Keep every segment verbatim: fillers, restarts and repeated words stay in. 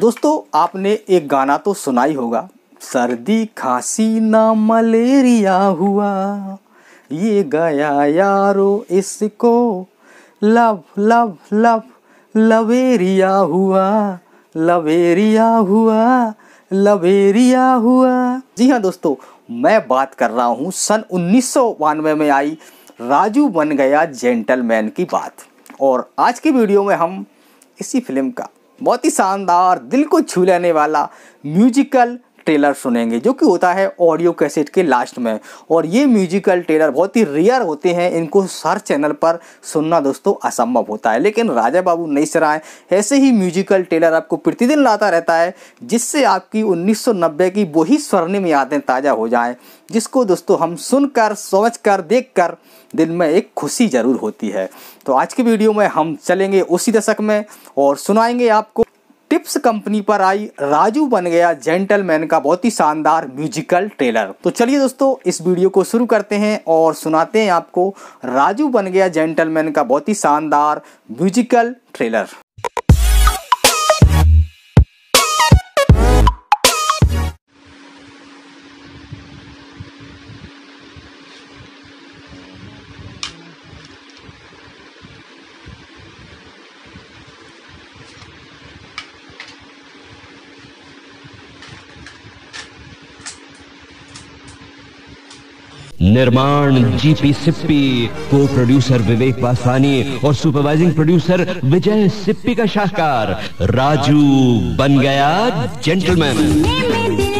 दोस्तों आपने एक गाना तो सुना ही होगा, सर्दी खांसी ना मलेरिया हुआ ये गया यारो इसको लव लव लव लवेरिया हुआ लवेरिया हुआ लवेरिया हुआ। जी हाँ दोस्तों, मैं बात कर रहा हूँ सन उन्नीस सौ बानवे में आई राजू बन गया जेंटलमैन की बात। और आज की वीडियो में हम इसी फिल्म का बहुत ही शानदार दिल को छू लेने वाला म्यूजिकल ट्रेलर सुनेंगे, जो कि होता है ऑडियो कैसेट के लास्ट में। और ये म्यूजिकल ट्रेलर बहुत ही रेयर होते हैं, इनको हर चैनल पर सुनना दोस्तों असंभव होता है, लेकिन राजा बाबू नाइसराय ऐसे ही म्यूजिकल ट्रेलर आपको प्रतिदिन लाता रहता है, जिससे आपकी उन्नीस सौ नब्बे की वही स्वर्णिम यादें ताज़ा हो जाएं, जिसको दोस्तों हम सुनकर समझकर देखकर दिल में एक खुशी ज़रूर होती है। तो आज की वीडियो में हम चलेंगे उसी दशक में और सुनाएंगे आपको टिप्स कंपनी पर आई राजू बन गया जेंटलमैन का बहुत ही शानदार म्यूजिकल ट्रेलर। तो चलिए दोस्तों इस वीडियो को शुरू करते हैं और सुनाते हैं आपको राजू बन गया जेंटलमैन का बहुत ही शानदार म्यूजिकल ट्रेलर। निर्माण जीपी सिप्पी, को प्रोड्यूसर विवेक पासानी और सुपरवाइजिंग प्रोड्यूसर विजय सिप्पी का शाहकार राजू बन गया जेंटलमैन।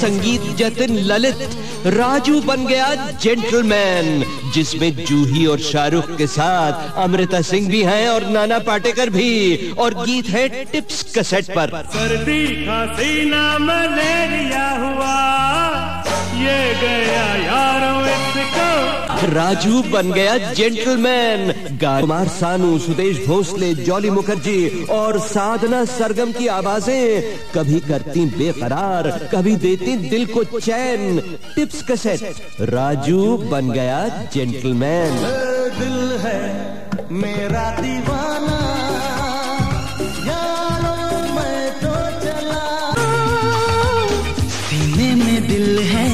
संगीत जतिन ललित, राजू बन गया जेंटलमैन, जिसमें जूही और शाहरुख के साथ अमृता सिंह भी हैं और नाना पाटेकर भी, और गीत है टिप्स कैसेट पर। सर्दी खांसी ना मलेरिया हुआ ये गया यारो इसको राजू बन गया जेंटलमैन। कुमार सानू, सुदेश भोसले, जॉली मुखर्जी और साधना सरगम की आवाजें कभी करती बेकरार, कभी देती दिल को चैन। टिप्स कैसेट राजू बन गया जेंटलमैन। दिल है मेरा दीवाना यारो मैं तो चला, सीने में दिल है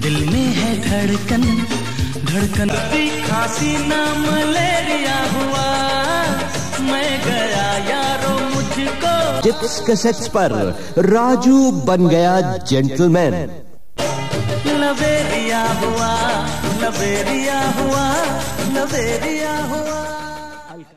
दिल में है धड़कन धड़कन। खांसी ना मलेरिया हुआ मैं गया यारो मुझको। टिप्स कैसेट्स पर राजू बन गया जेंटलमैन। लवेरिया हुआ लवेरिया हुआ लवेरिया हुआ।